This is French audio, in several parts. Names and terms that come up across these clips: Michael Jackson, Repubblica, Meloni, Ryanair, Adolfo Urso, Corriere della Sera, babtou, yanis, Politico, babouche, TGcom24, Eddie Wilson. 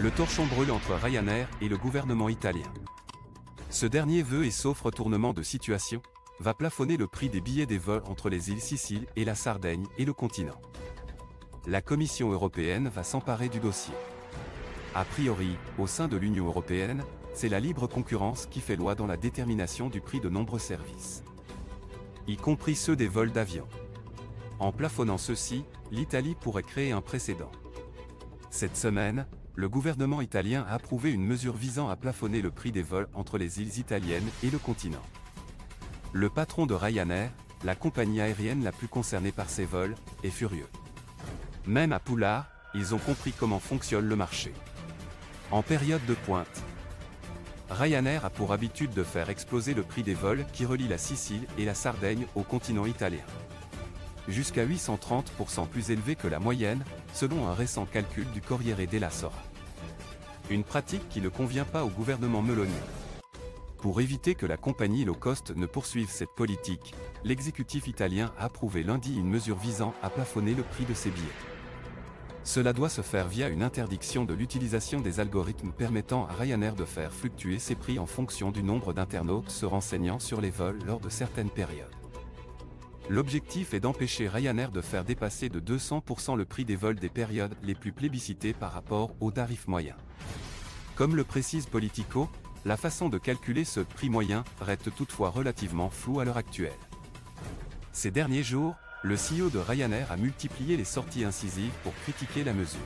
Le torchon brûle entre Ryanair et le gouvernement italien. Ce dernier veut et sauf retournement de situation, va plafonner le prix des billets des vols entre les îles Sicile et la Sardaigne et le continent. La Commission européenne va s'emparer du dossier. A priori, au sein de l'Union européenne, c'est la libre concurrence qui fait loi dans la détermination du prix de nombreux services, y compris ceux des vols d'avion. En plafonnant ceux-ci, l'Italie pourrait créer un précédent. Cette semaine, le gouvernement italien a approuvé une mesure visant à plafonner le prix des vols entre les îles italiennes et le continent. Le patron de Ryanair, la compagnie aérienne la plus concernée par ces vols, est furieux. Même à Poulard, ils ont compris comment fonctionne le marché. En période de pointe, Ryanair a pour habitude de faire exploser le prix des vols qui relient la Sicile et la Sardaigne au continent italien. Jusqu'à 830% plus élevé que la moyenne, selon un récent calcul du Corriere della Sera. Une pratique qui ne convient pas au gouvernement Meloni. Pour éviter que la compagnie low-cost ne poursuive cette politique, l'exécutif italien a approuvé lundi une mesure visant à plafonner le prix de ses billets. Cela doit se faire via une interdiction de l'utilisation des algorithmes permettant à Ryanair de faire fluctuer ses prix en fonction du nombre d'internautes se renseignant sur les vols lors de certaines périodes. L'objectif est d'empêcher Ryanair de faire dépasser de 200% le prix des vols des périodes les plus plébiscitées par rapport au tarif moyen. Comme le précise Politico, la façon de calculer ce prix moyen reste toutefois relativement floue à l'heure actuelle. Ces derniers jours, le CEO de Ryanair a multiplié les sorties incisives pour critiquer la mesure.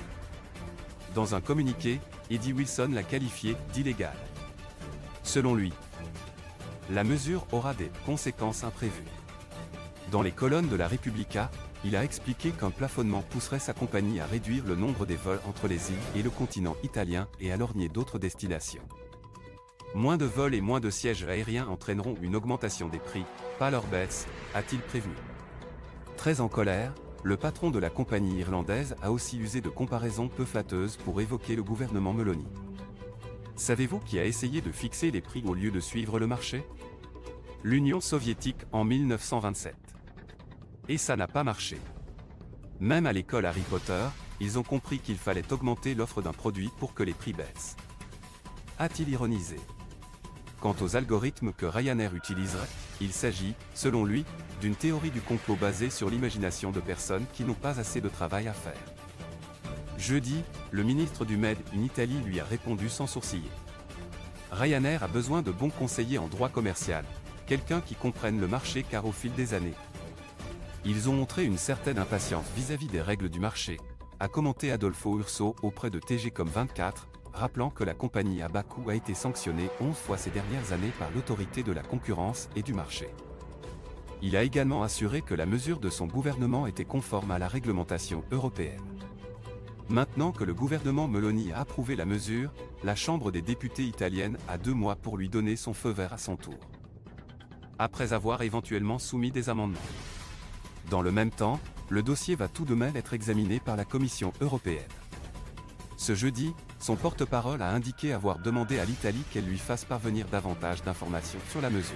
Dans un communiqué, Eddie Wilson l'a qualifiée d'illégale. Selon lui, la mesure aura des conséquences imprévues. Dans les colonnes de la Repubblica, il a expliqué qu'un plafonnement pousserait sa compagnie à réduire le nombre des vols entre les îles et le continent italien et à lorgner d'autres destinations. Moins de vols et moins de sièges aériens entraîneront une augmentation des prix, pas leur baisse, a-t-il prévenu. Très en colère, le patron de la compagnie irlandaise a aussi usé de comparaisons peu flatteuses pour évoquer le gouvernement Meloni. Savez-vous qui a essayé de fixer les prix au lieu de suivre le marché? L'Union soviétique en 1927. Et ça n'a pas marché. Même à l'école Harry Potter, ils ont compris qu'il fallait augmenter l'offre d'un produit pour que les prix baissent. A-t-il ironisé? Quant aux algorithmes que Ryanair utiliserait, il s'agit, selon lui, d'une théorie du complot basée sur l'imagination de personnes qui n'ont pas assez de travail à faire. Jeudi, le ministre du Made in Italy lui a répondu sans sourciller. Ryanair a besoin de bons conseillers en droit commercial, quelqu'un qui comprenne le marché car au fil des années, ils ont montré une certaine impatience vis-à-vis des règles du marché, a commenté Adolfo Urso auprès de TGcom24, rappelant que la compagnie à bas coût a été sanctionnée 11 fois ces dernières années par l'autorité de la concurrence et du marché. Il a également assuré que la mesure de son gouvernement était conforme à la réglementation européenne. Maintenant que le gouvernement Meloni a approuvé la mesure, la Chambre des députés italienne a 2 mois pour lui donner son feu vert à son tour, après avoir éventuellement soumis des amendements. Dans le même temps, le dossier va tout de même être examiné par la Commission européenne. Ce jeudi, son porte-parole a indiqué avoir demandé à l'Italie qu'elle lui fasse parvenir davantage d'informations sur la mesure.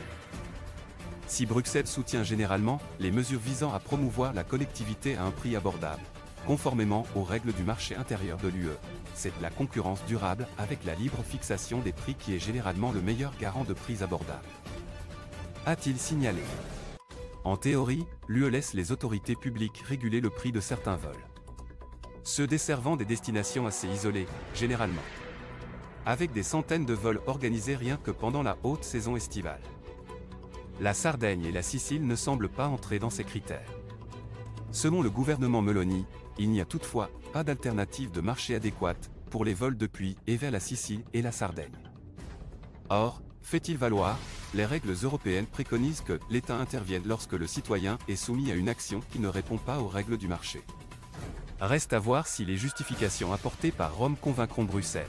Si Bruxelles soutient généralement les mesures visant à promouvoir la collectivité à un prix abordable, conformément aux règles du marché intérieur de l'UE, c'est la concurrence durable avec la libre fixation des prix qui est généralement le meilleur garant de prix abordables, a-t-il signalé. En théorie, l'UE laisse les autorités publiques réguler le prix de certains vols, ceux desservant des destinations assez isolées, généralement, avec des centaines de vols organisés rien que pendant la haute saison estivale. La Sardaigne et la Sicile ne semblent pas entrer dans ces critères. Selon le gouvernement Meloni, il n'y a toutefois pas d'alternative de marché adéquate pour les vols depuis et vers la Sicile et la Sardaigne. Or, fait-il valoir, les règles européennes préconisent que l'État intervienne lorsque le citoyen est soumis à une action qui ne répond pas aux règles du marché. Reste à voir si les justifications apportées par Rome convaincront Bruxelles.